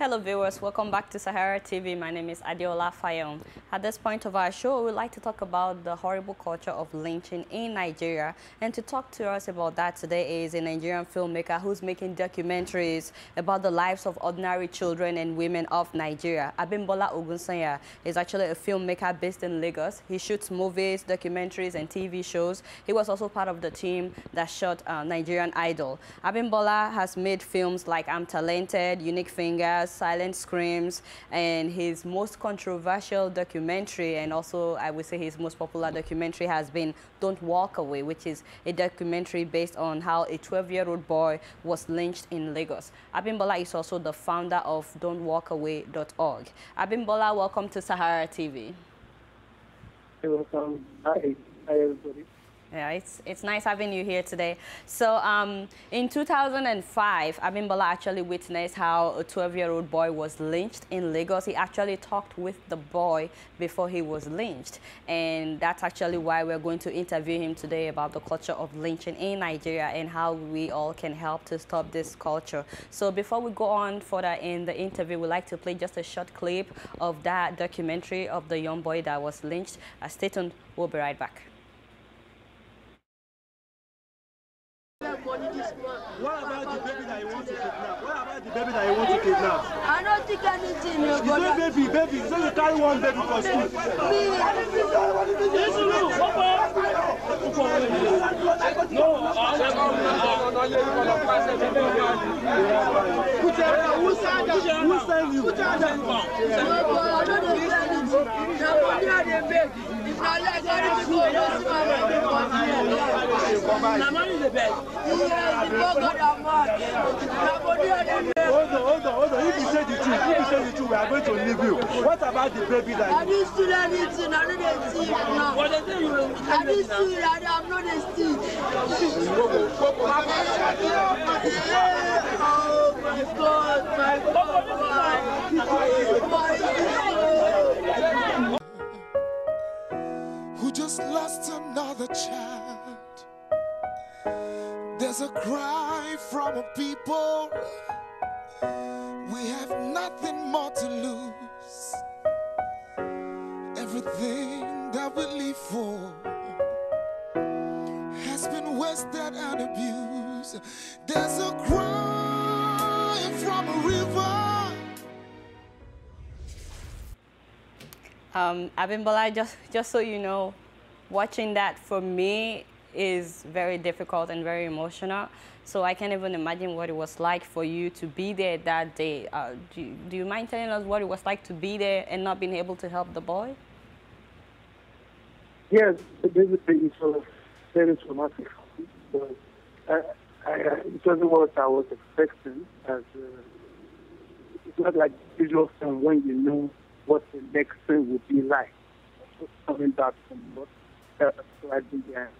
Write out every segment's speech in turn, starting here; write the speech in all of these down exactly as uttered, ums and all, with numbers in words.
Hello viewers, welcome back to Sahara T V. My name is Adeola Fayehun. At this point of our show, we'd like to talk about the horrible culture of lynching in Nigeria. And to talk to us about that today is a Nigerian filmmaker who's making documentaries about the lives of ordinary children and women of Nigeria. Abimbola Ogunsanya is actually a filmmaker based in Lagos. He shoots movies, documentaries, and T V shows. He was also part of the team that shot uh, Nigerian Idol. Abimbola has made films like I'm Talented, Unique Fingers, Silent Screams, and his most controversial documentary, and also I would say his most popular documentary, has been Don't Walk Away, which is a documentary based on how a twelve-year-old boy was lynched in Lagos. Abimbola is also the founder of Don't Walk Away dot org. Abimbola, welcome to Sahara T V. You're welcome. Hi, hi everybody. Yeah, it's, it's nice having you here today. So um, in two thousand five, Abimbola actually witnessed how a twelve-year-old boy was lynched in Lagos. He actually talked with the boy before he was lynched. And that's actually why we're going to interview him today about the culture of lynching in Nigeria and how we all can help to stop this culture. So before we go on further in the interview, we'd like to play just a short clip of that documentary of the young boy that was lynched. Uh, stay tuned, we'll be right back. What about the baby that you want to kidnap? What about the baby that you want to kidnap? I don't think anything. You know, baby, baby. So you carry one baby for school. No, Hold on, hold on, hold on. If you say the truth, if you say the truth, we are going to leave you. What about the baby that I didn't steal anything, I didn't steal now. I didn't steal, I'm not a steal. Oh my God, my God, my God. Who just lost another child? There's a cry from a people, we have nothing more to lose. Everything that we live for has been wasted and abused. There's a cry from a river. Um, Abimbola, just, just so you know, watching that for me is very difficult and very emotional. So I can't even imagine what it was like for you to be there that day. Uh, do, you, do you mind telling us what it was like to be there and not being able to help the boy? Yes, basically it was very traumatic. But I, I, it wasn't what I was expecting. As, uh, it's not like usual time when you know what the next thing would be like. Coming back from what uh, I did there.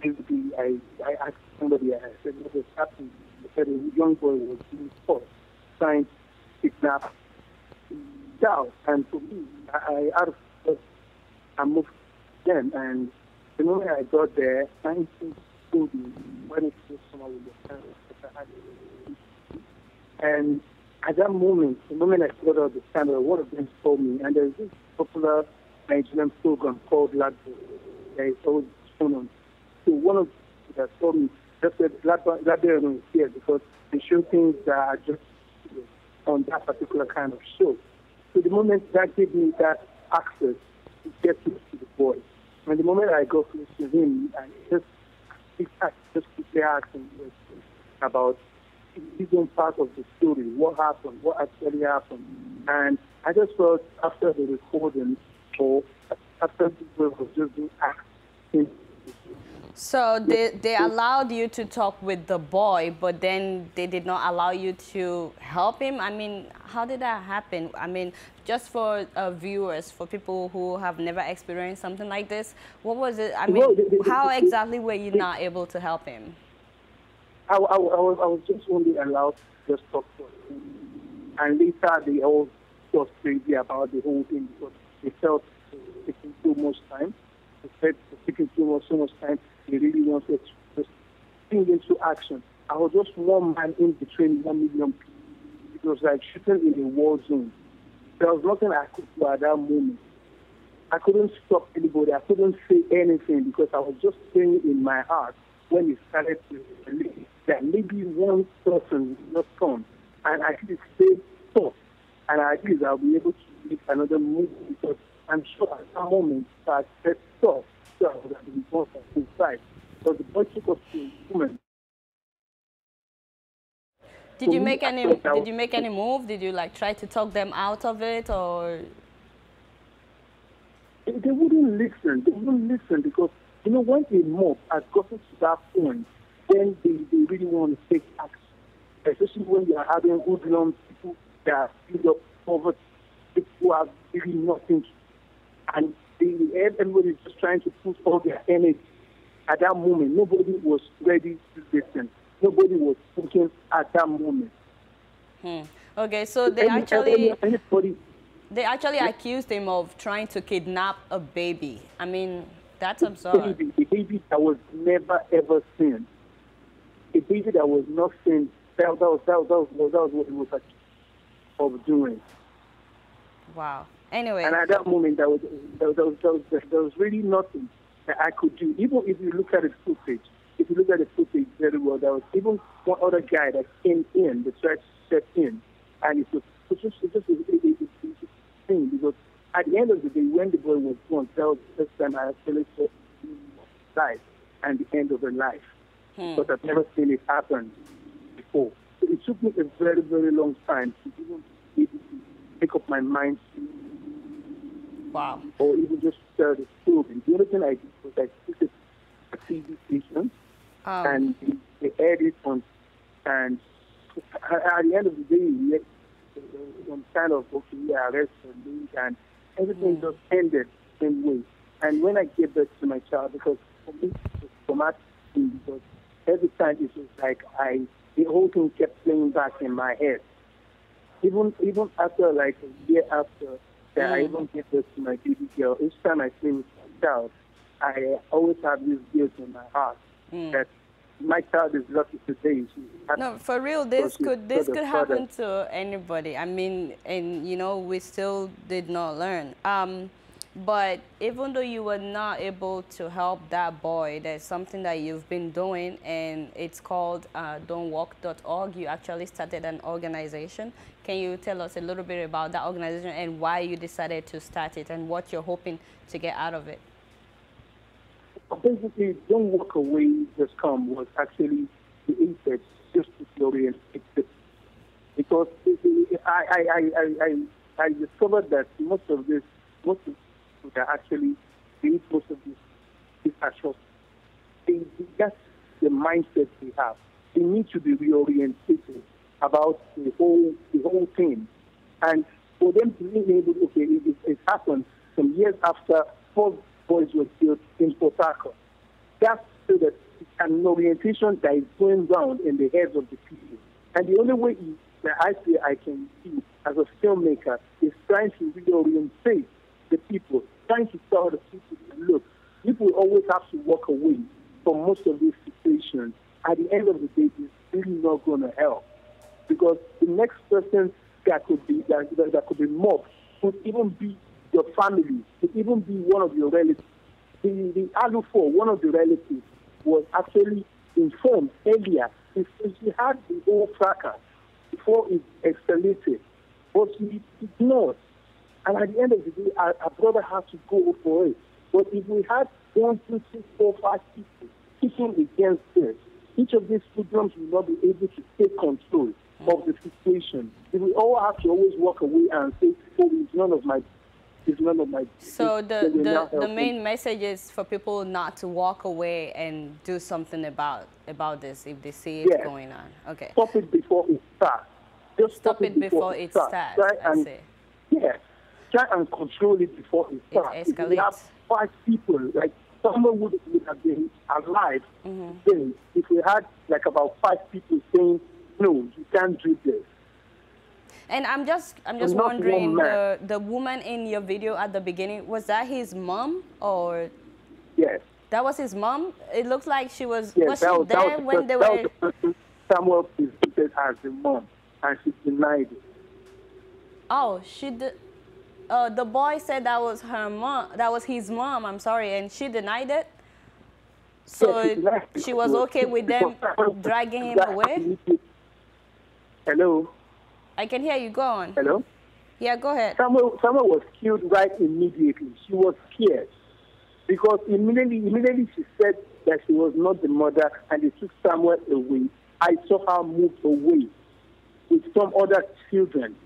Basically, I, I asked somebody, I said, what was happening? They said a young boy was being forced, trying to kidnap doubt. And for me, I out of I moved then. And the moment I got there, trying to school when it was someone with the family that I had. And at that moment, the moment I got out of the family, one of them told me, and there's this popular Nigerian program called Lagos. There is always shown on. So one of that told me just that Lagos is here because they show things that are just on that particular kind of show. So the moment that gave me that access to get close to the boy, and the moment I got close to him, I just just keep asking about his own part of the story, what happened, what actually happened, and I just felt after the recording. So they, they allowed you to talk with the boy, but then they did not allow you to help him? I mean, how did that happen? I mean, just for uh, viewers, for people who have never experienced something like this, what was it? I mean, no, they, they, how they, exactly were you they, not able to help him? I, I, I, was, I was just only allowed to just talk to him. And later, they all got crazy about the whole thing because they felt it was taking too much time. They felt it was taking too much, so much time. They really wanted to just bring into action I was just one man in between one million people. It was like shooting in a war zone. There was nothing I could do at that moment. I couldn't stop anybody. I couldn't say anything because I was just saying in my heart when it started to believe that maybe one person will not come. And I did stay thought. And at least I'll be able to make another move because I'm sure at that moment I said thought. So I would have been born from inside. But the budget was to women. Did you make any? Did you make any move? Did you like try to talk them out of it, or they wouldn't listen? They wouldn't listen because you know when a mob has gotten to that point, then they, they really want to take action. Especially when you are having good long people that are filled up poverty, people who have really nothing, and they, everybody is just trying to put all their energy. At that moment, nobody was ready to listen. Nobody was thinking at that moment. Hmm. Okay, so they Any, actually anybody, they actually yeah. accused him of trying to kidnap a baby. I mean, that's a absurd. Baby, a baby that was never, ever seen. A baby that was not seen. That was, that was, that was, that was what he was accused of doing. Wow. Anyway. And at that moment, there was, there was, there was, there was, there was really nothing that I could do. Even if you look at the footage, If you look at the footage very well, there was even one other guy that came in, the church stepped in, and it was, it was just a thing because at the end of the day, when the boy was born, that was the first time I actually saw life and the end of her life. Hmm. But I've never seen it happen before. So it took me a very, very long time to even make up my mind. Wow. Or even just tell the story. The only thing I did was I took it to a T V station. Um. And they edit on, and at the end of the day, some kind of okay, yeah, arrest and and everything mm. just ended the same way. And when I gave birth to my child, because for me it was traumatic, because every time it was like I, the whole thing kept playing back in my head. Even even after like a year after that, mm. I even gave birth to my baby girl. Each time I see my child, I always have this guilt in my heart. Mm. That my child is lucky today. No, for real, this could this could happen to anybody. I mean, and you know, we still did not learn. Um, but even though you were not able to help that boy, there's something that you've been doing, and it's called uh, don't walk dot org. You actually started an organization. Can you tell us a little bit about that organization and why you decided to start it and what you're hoping to get out of it? Basically, Don't Walk Away dot com was actually created just to glory and exist. Because I, I, I, I, I discovered that most of this, most of people that actually do most of this, this atrocities, they, that's the mindset they have. They need to be reoriented about the whole, the whole thing. And for them to be able, okay, it, it happened some years after four boys were killed in Port Harcourt. That's so that an orientation that is going down in the heads of the people. And the only way that I feel I can see as a filmmaker is trying to reorientate the people, trying to tell the people, look, people always have to walk away from most of these situations. At the end of the day, it's really not going to help. Because the next person that could be, that, that, that could be mobbed could even be your family, to even be one of your relatives. The, the Alufo, one of the relatives, was actually informed earlier. If she had the old tracker before it escalated, but she ignored. And at the end of the day, our, our brother had to go for it. But if we had one, two, three, four, five people kicking against this, each of these children will not be able to take control of the situation. If we all have to always walk away and say, oh, it's none of my My, so the, the, the main message is for people not to walk away and do something about about this if they see it yes. going on. Okay. Stop it before it starts. Just stop, stop it before, before it starts. starts. Try I and, see. Yes. Try and control it before it starts. It escalates. If we have five people, like someone would, would have been alive mm-hmm. today if we had like about five people saying, no, you can't do this. And I'm just, I'm just wondering, the, the woman in your video at the beginning, was that his mom or? Yes. That was his mom? It looks like she was, yes, was she was, there was when the, they were? Samuel is treated as the mom, and she denied it. Oh, she did. Uh, the boy said that was her mom. That was his mom. I'm sorry, and she denied it. So yes, denied it. She was okay with them dragging him away. Hello. I can hear you. Go on. Hello. Yeah, go ahead. Samuel, Samuel was killed right immediately. She was scared because immediately, immediately she said that she was not the mother, and they took Samuel away. I saw her move away with some other children.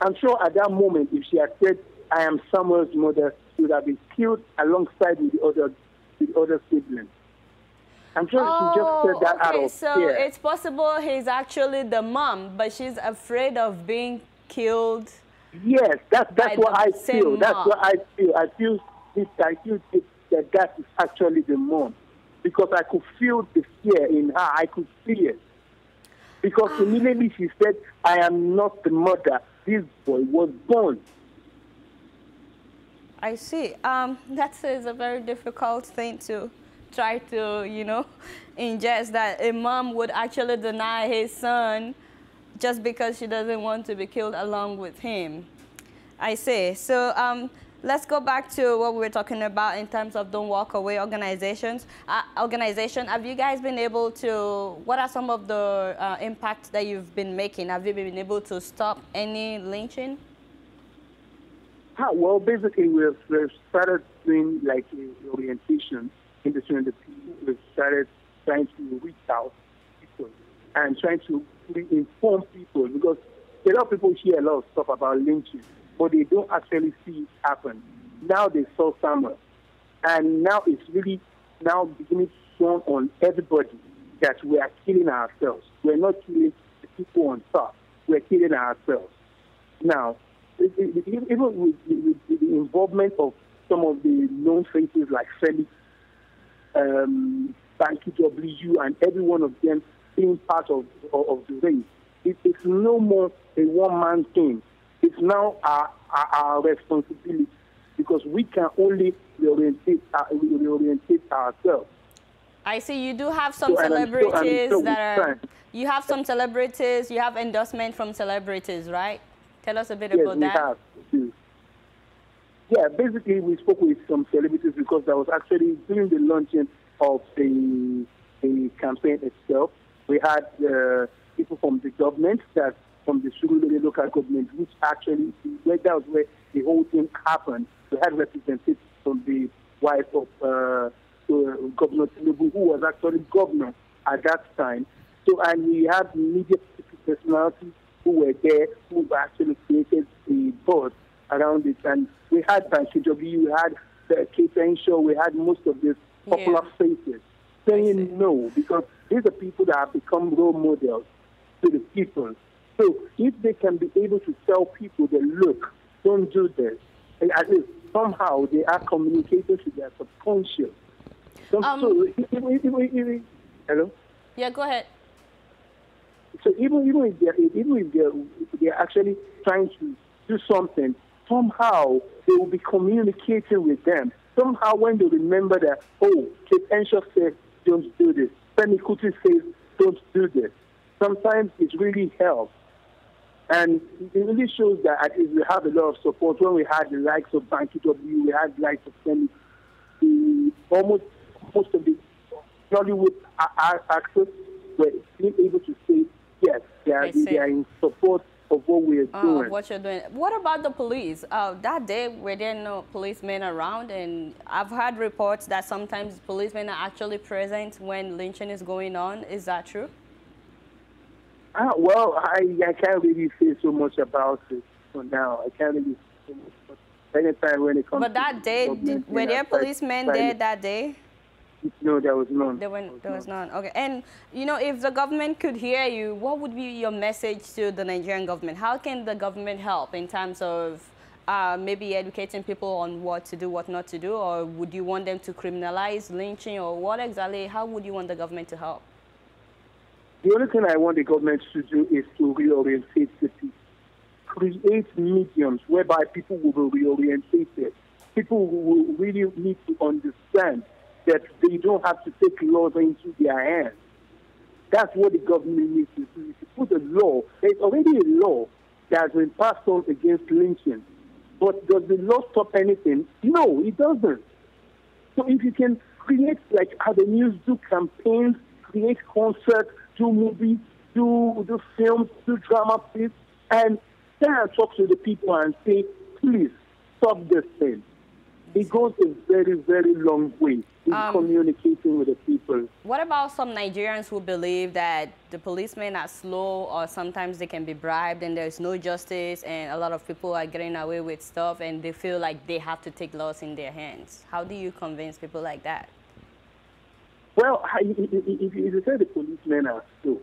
I'm sure at that moment, if she had said, I am Samuel's mother, she would have been killed alongside with the other, with other siblings. I'm sure oh, she just said that okay, out of so fear. It's possible he's actually the mom, but she's afraid of being killed. Yes, that, that's what I feel. Mom. That's what I feel. I feel, this, I feel this, that that is actually the mom, because I could feel the fear in her. I could feel it. Because immediately she said, I am not the mother. This boy was born. I see. Um, that is a very difficult thing to try to, you know, ingest, that a mom would actually deny his son just because she doesn't want to be killed along with him. I see. So um, let's go back to what we were talking about in terms of Don't Walk Away organizations. Uh, organization, have you guys been able to, what are some of the uh, impacts that you've been making? Have you been able to stop any lynching? Ah, well, basically, we've, we've started doing like orientation in the community. We've started trying to reach out to people and trying to inform people, because a lot of people hear a lot of stuff about lynching, but they don't actually see it happen. Now they saw Samuel, and now it's really now beginning to dawn on everybody that we are killing ourselves. We're not killing the people on top. We're killing ourselves. Now, it, it, even with, with the involvement of some of the known faces like Felix, um, Banky W, and every one of them being part of, of, of the race, it, it's no more a one-man thing. It's now our, our, our responsibility, because we can only reorientate, uh, reorientate ourselves. I see. You do have some so, celebrities and I'm sure, I'm sure that are... You have some celebrities. You have endorsement from celebrities, right? Tell us a bit yes, about we that. Have, yes. Yeah, basically, we spoke with some celebrities because that was actually during the launching of the, the campaign itself. We had uh, people from the government that... from the Surulere local government, which actually, where that was where the whole thing happened. We had representatives from the wife of uh, uh, Governor Tinubu, who was actually governor at that time. So, and we had media personalities who were there, who actually created the board around it. And we had Banky W, we had uh, Kate Henshaw, we had most of these popular yeah. faces saying no, because these are people that have become role models to the people. So if they can be able to tell people that, look, don't do this, and at least somehow they are communicating to their subconscious. So, um, so, even, even, even, hello? Yeah, go ahead. So even, even if, they're, even if they're, they're actually trying to do something, somehow they will be communicating with them. Somehow when they remember that, oh, Kate Henshaw says, don't do this. Femi Kuti says, don't do this. Sometimes it really helps. And it really shows that at least we have a lot of support. When we had the likes of Banky W, we had the likes of Femi, almost most of the Hollywood actors were being able to say, yes, they are, they are in support of what we are doing. Uh, what you're doing. What about the police? Uh, that day, were there no policemen around? And I've heard reports that sometimes policemen are actually present when lynching is going on. Is that true? Ah, well, I, I can't really say so much about it for now. I can't really say so much about it. Anytime when it comes but that to day, did, were there policemen there that day? No, there was none. There, went, there was none. Okay. And, you know, if the government could hear you, what would be your message to the Nigerian government? How can the government help in terms of uh, maybe educating people on what to do, what not to do? Or would you want them to criminalize lynching? Or what exactly, how would you want the government to help? The only thing I want the government to do is to reorientate the people. Create mediums whereby people will be reorientated. People will really need to understand that they don't have to take laws into their hands. That's what the government needs to do. Put a law. There's already a law that has been passed on against lynching. But does the law stop anything? No, it doesn't. So if you can create, like how the news do campaigns, create concerts, do movies, do, do films, do drama plays, and then I talk to the people and say, please, stop this thing. It goes a very, very long way in um, communicating with the people. What about some Nigerians who believe that the policemen are slow or sometimes they can be bribed and there's no justice and a lot of people are getting away with stuff and they feel like they have to take laws in their hands? How do you convince people like that? Well, if you say the policemen are slow,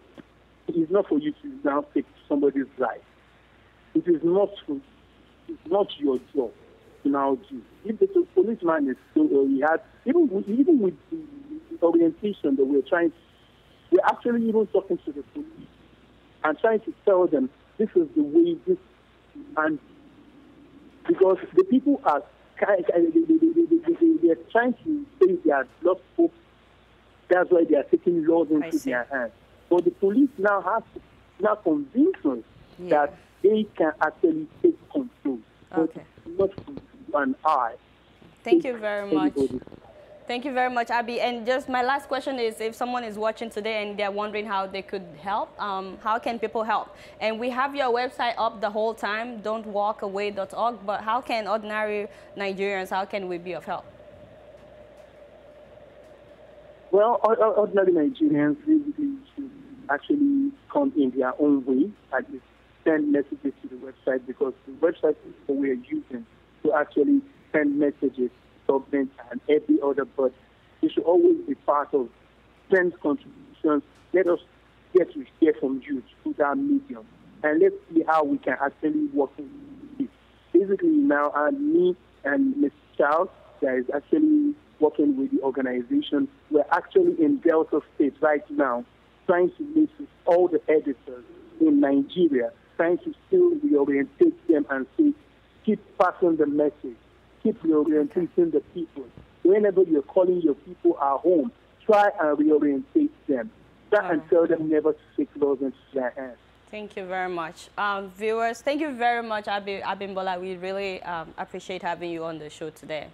it's not for you to now take somebody's life. It is not, it's not your job. Now, if the policeman is so, uh, we had even with, even with the orientation that we're trying, we're actually even talking to the police and trying to tell them this is the way this, and because the people are they, they, they, they, they are trying to say they are lost hope. That's why they are taking laws into their hands. But the police now have to now convince us yeah. that they can actually take control. Okay. But, but, And I. Thank you very much. Thank you very much, Abi. And just my last question is, if someone is watching today and they're wondering how they could help, um, how can people help? And we have your website up the whole time, don't walk away dot org, but how can ordinary Nigerians, how can we be of help? Well, ordinary Nigerians basically should actually come in their own way and send messages to the website, because the website is what we are using to actually send messages to government and every other body. You should always be part of send contributions. Let us get to hear from you through that medium, and let's see how we can actually work with it. Basically, now, and me and Miz Charles, that is actually working with the organization, we're actually in Delta State right now, trying to meet with all the editors in Nigeria, trying to still reorientate them and see. Keep passing the message. Keep reorientating the people. Whenever you're calling your people at home, try and reorientate them. Try oh. and tell them never to take laws into their hands. Thank you very much. Um, viewers, thank you very much, Abi, Abimbola. We really um, appreciate having you on the show today.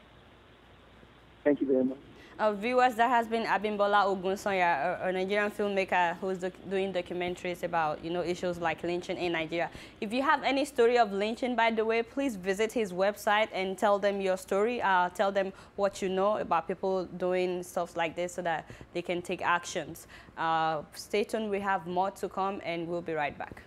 Thank you very much. Uh, viewers, that has been Abimbola Ogunsanya, a, a Nigerian filmmaker who's doc doing documentaries about, you know, issues like lynching in Nigeria. If you have any story of lynching, by the way, please visit his website and tell them your story. Uh, tell them what you know about people doing stuff like this so that they can take actions. Uh, stay tuned. We have more to come, and we'll be right back.